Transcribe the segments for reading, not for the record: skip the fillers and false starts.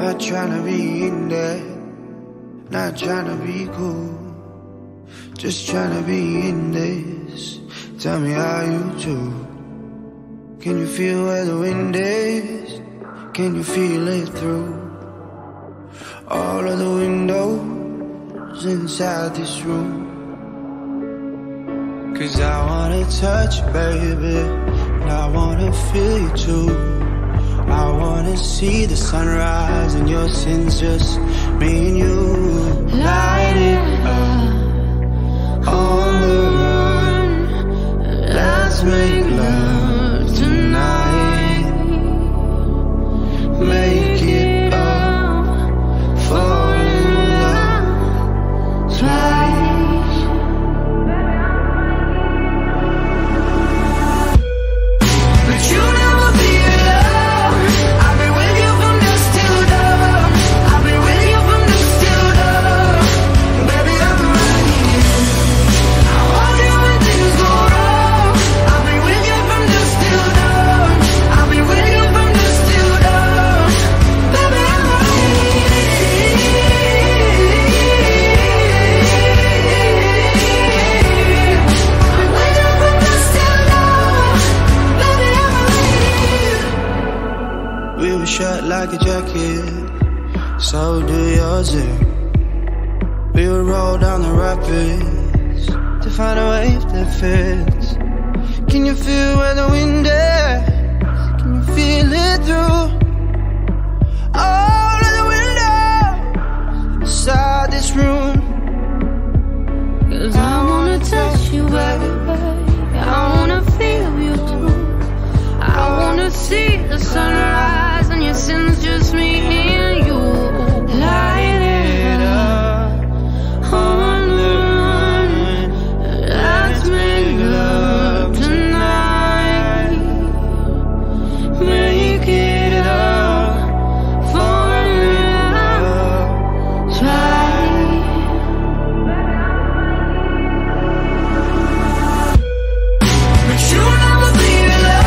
Not tryna be in there, not tryna be cool, just tryna be in this. Tell me how you do. Can you feel where the wind is? Can you feel it through all of the windows inside this room? Cause I wanna touch you, baby, and I wanna feel you too. I wanna see the sunrise and your sins, just me and you. Light it up, on the run. Let's make love tonight. Make it up, fall in love twice. But you never be shut like a jacket, so do yours. We would roll down the rapids to find a wave that fits. Can you feel where the wind is? Can you feel it through all of the windows inside this room? Cause I wanna touch you, baby. I wanna feel you too. I wanna see the sunrise and your sins, just me and you. Light it up, on the run. Let's make love tonight. Make it up, fall in love twice. But you never leave it up.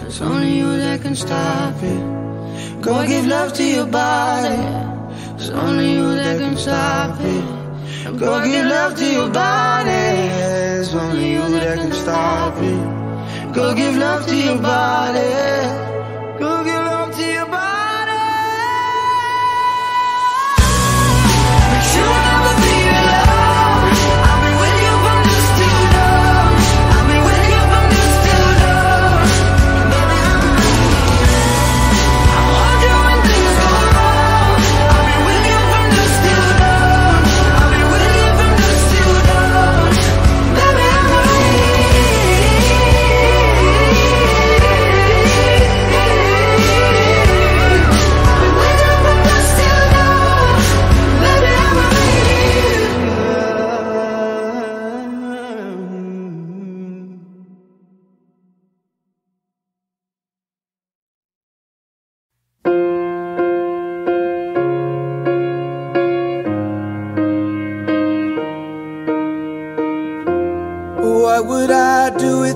It's only you that can stop it. Go give love to your body. It's only you that can stop it. Go give love to your body. It's only you that can stop it. Go give love to your body.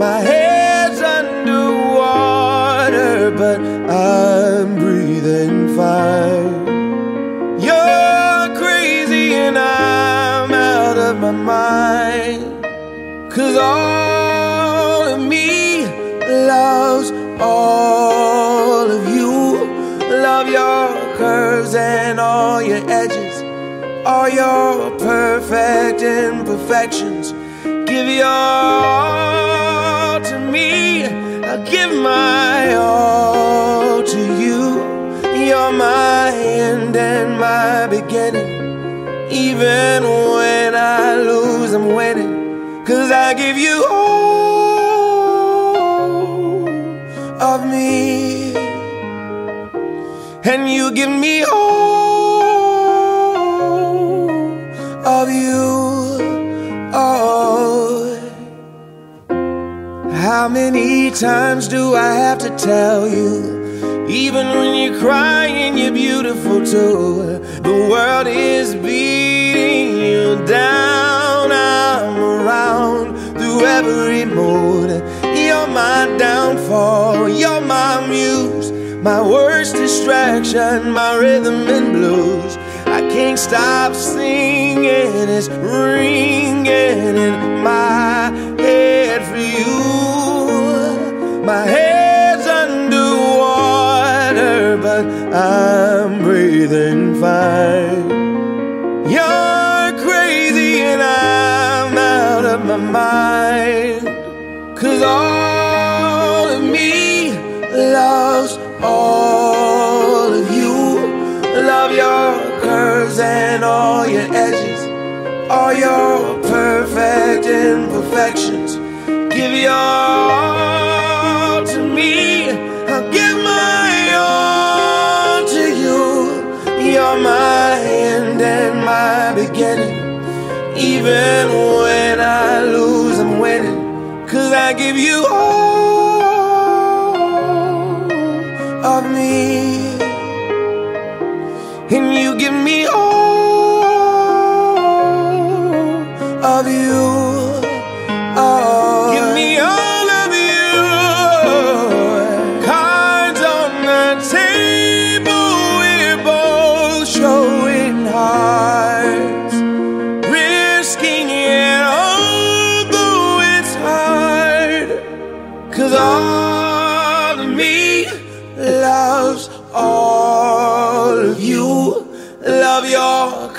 My head's underwater, but I'm breathing fine. You're crazy and I'm out of my mind. Cause all of me loves all of you. Love your curves and all your edges. all your perfect imperfections. Give your all to me, I'll give my all to you. You're my end and my beginning, even when I lose, I'm winning. 'Cause I give you all of me, and you give me all of you. Oh, how many times do I have to tell you? Even when you're crying, you're beautiful too. The world is beating you down. I'm around through every mood. You're my downfall, you're my muse, my worst distraction, my rhythm and blues. I can't stop singing, it's ringing in my head for you. My head, but I'm breathing fine. You're crazy and I'm out of my mind. 'Cause all of me loves all of you. Love your curves and all your edges, all your perfect imperfections. Give your all to me, I'll give my all. You're my end and my beginning, even when I lose, I'm winning. 'Cause I give you all of me, and you give me all of you. Oh, give me all.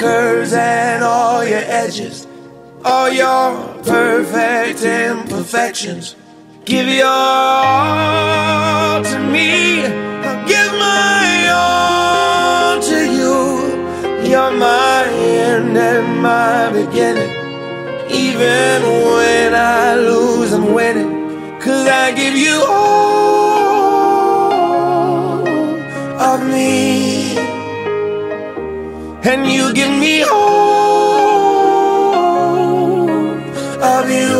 Curves and all your edges, all your perfect imperfections. Give your all to me, I'll give my all to you. You're my end and my beginning, even when I lose, I'm winning. 'Cause I give you all of me, and you give me all of you.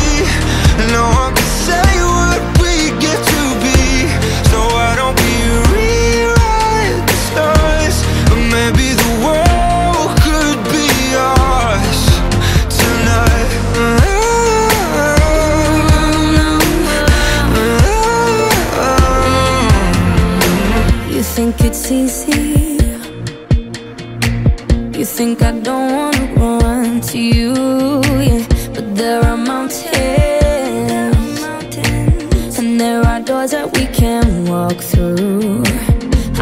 No one can say what we get to be. So why don't we rewrite the stars? Maybe the world could be ours tonight. You think it's easy. You think I don't want to run to you, yeah. But there are mountains, there are doors that we can walk through.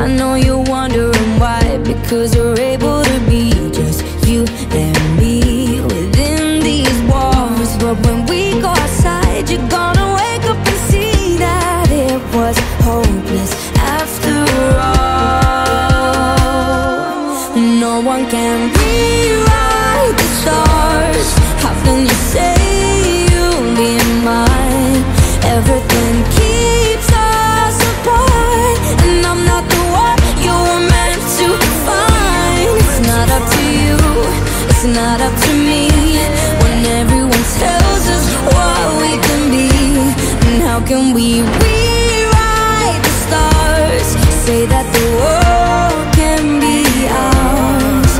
I know you're wondering why, because we're able to be just you and me within these walls. But when we go outside, you're gonna wake up and see that it was hopeless after all. No one can rewrite the stars. How can you say you'll be mine? Everything keeps us apart, and I'm not the one you were meant to find. It's not up to you, it's not up to me. When everyone tells us what we can be, and how can we rewrite the stars? Say that the world can be ours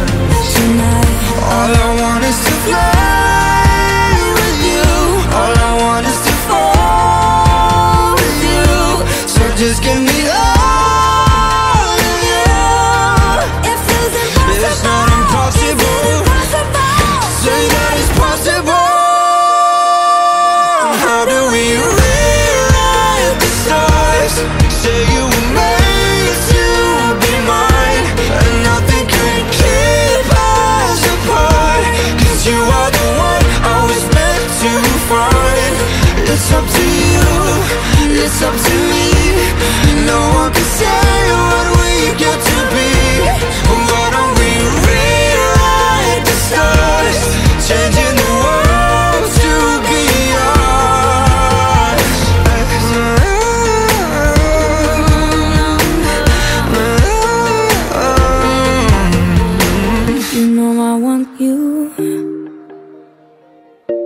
tonight. All I want is to fly with you. All I want is to fall. Just give me all of you. It feels impossible. It's not impossible. Say that it's possible. How do we rewrite the stars? Say you were made to be mine, and nothing could keep us apart. Cause you are the one I was meant to find. It's up to you, it's up to me. No one can say what we get to be. Why don't we rewrite the stars? Changing the world to be ours. you.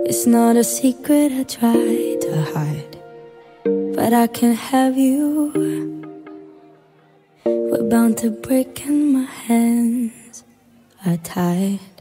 It's not a secret I try to hide, but I can't have you. We're bound to break and my hands are tied.